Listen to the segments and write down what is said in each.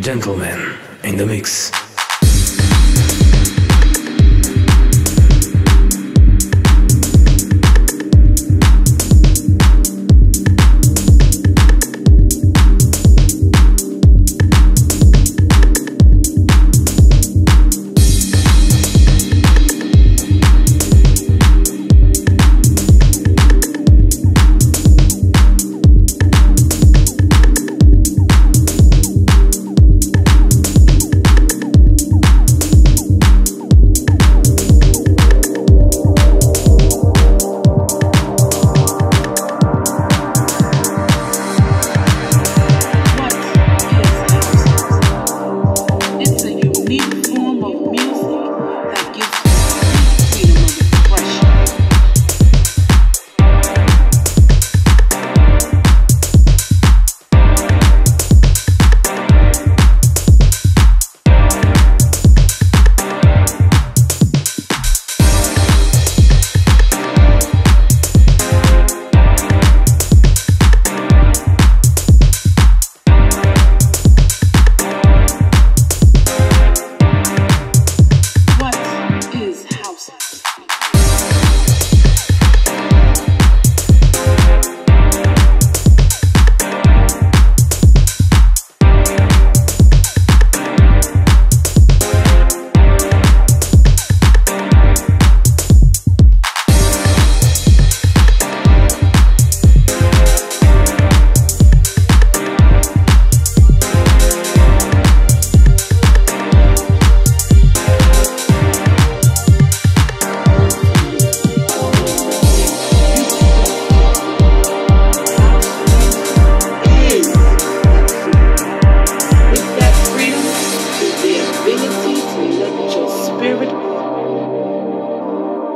Gentleman in the mix.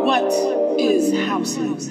What is house?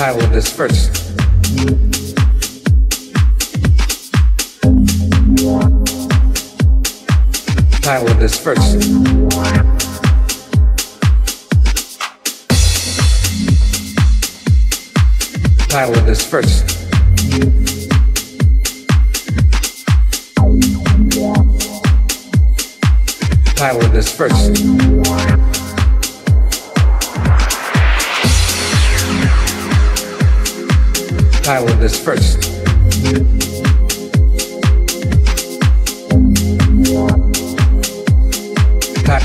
I will disperse. I will disperse. I will disperse. I will disperse. I will disperse.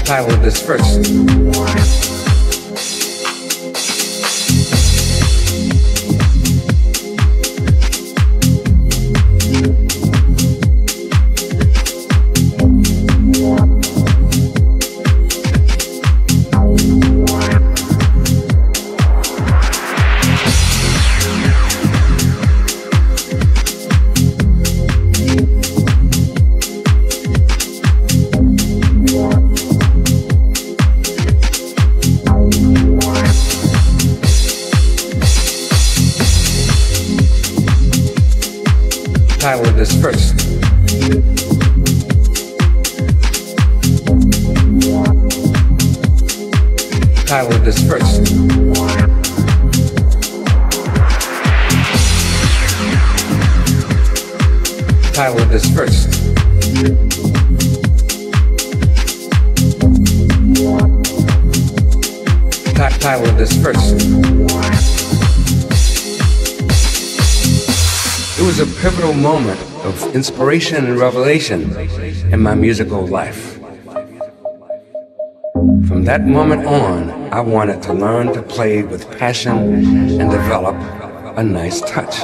I will disperse. title of this first. Title of this first. Title of this first. Title of this first. It was a pivotal moment of inspiration and revelation in my musical life. From that moment on, I wanted to learn to play with passion and develop a nice touch.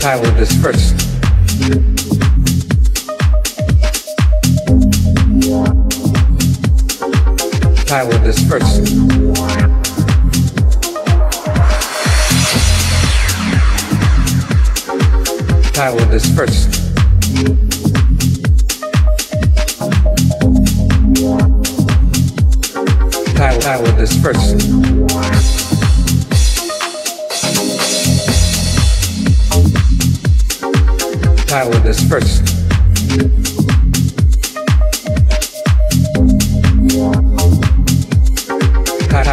Title of this first. Title of this first. Title of this first. Title of this first. Title of this first.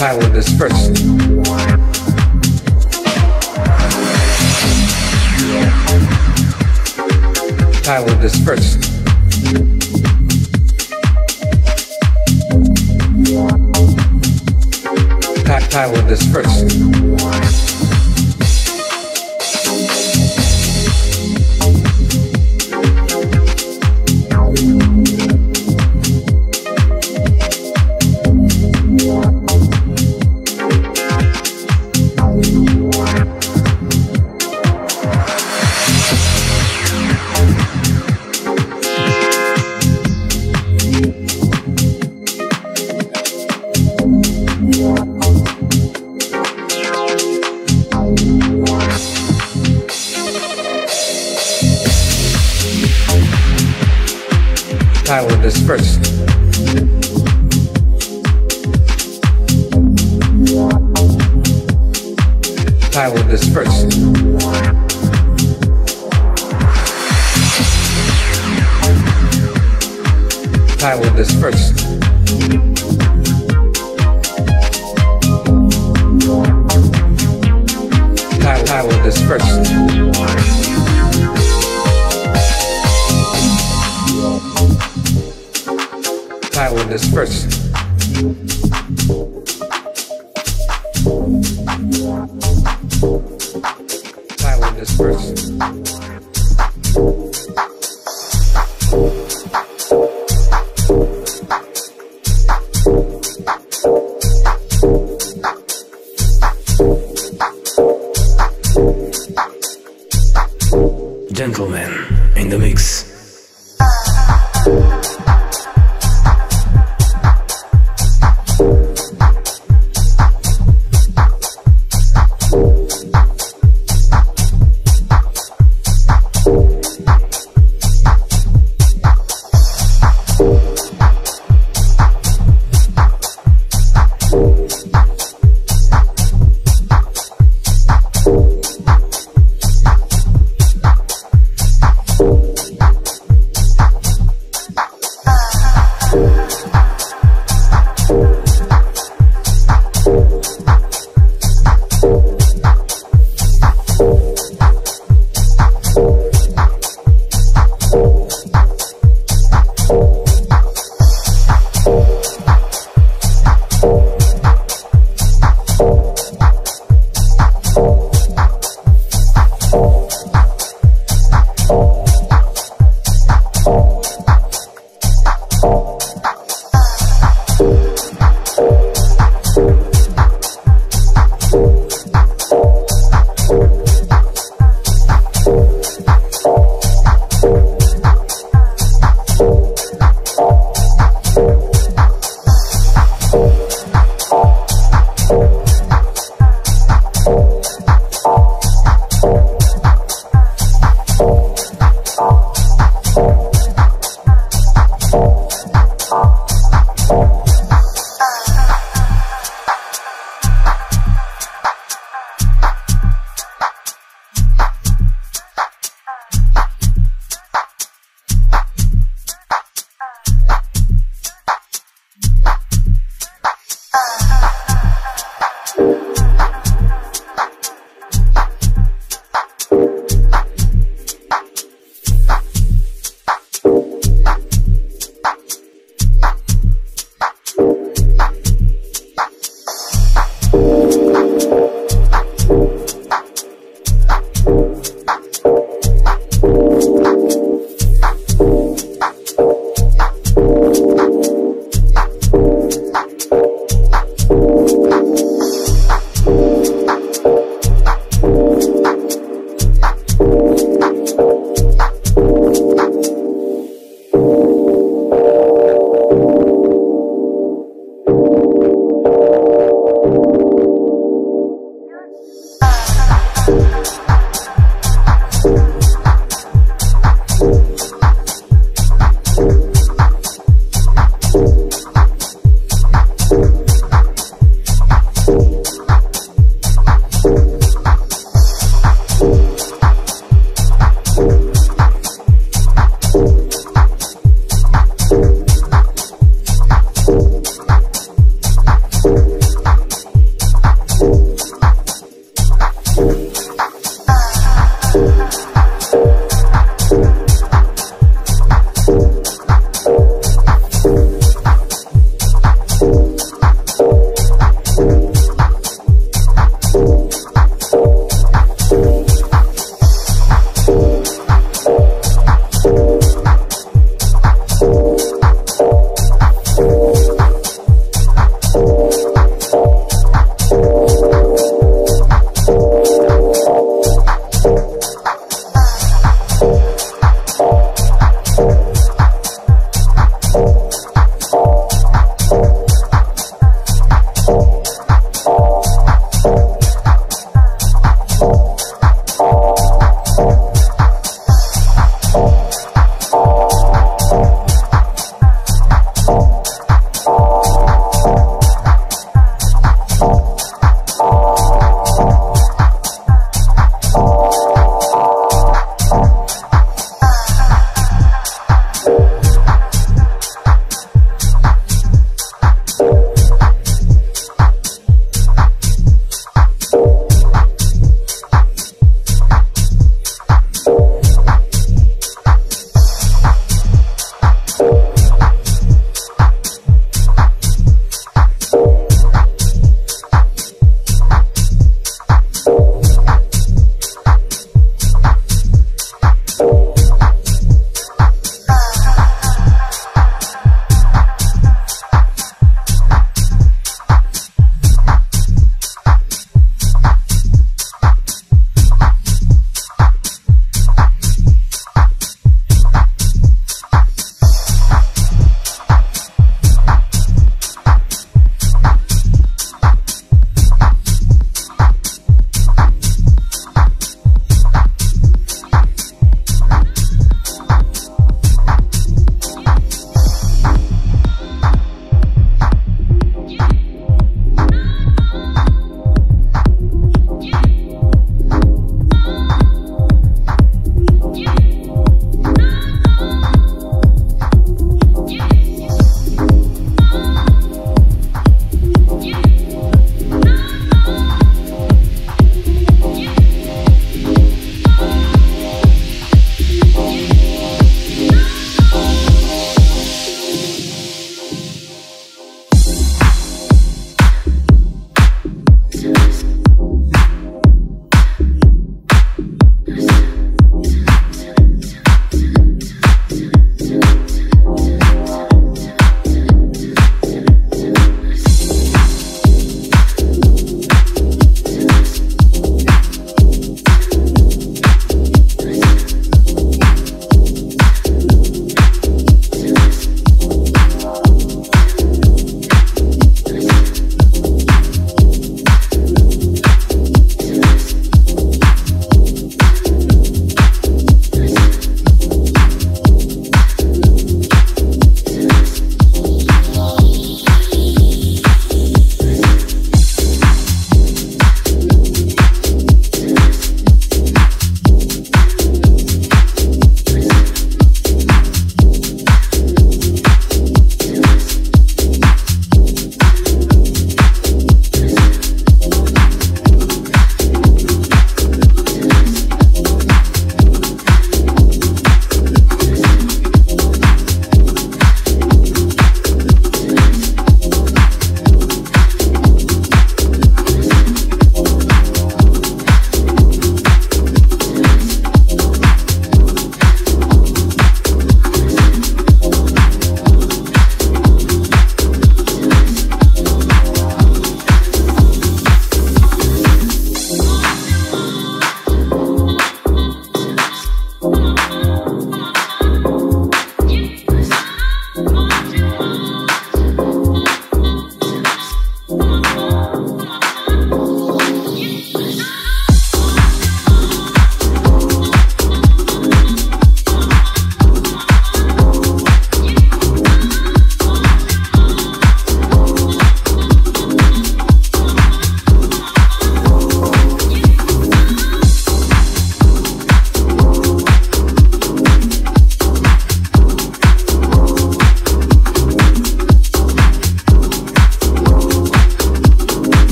Title of this first. Title of this first. Title of this first. Title of this first. Title of this first. Title of this first. Title of this first. Title of this first. Title of this first. Gentleman in the mix.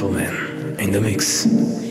Gentleman in the mix.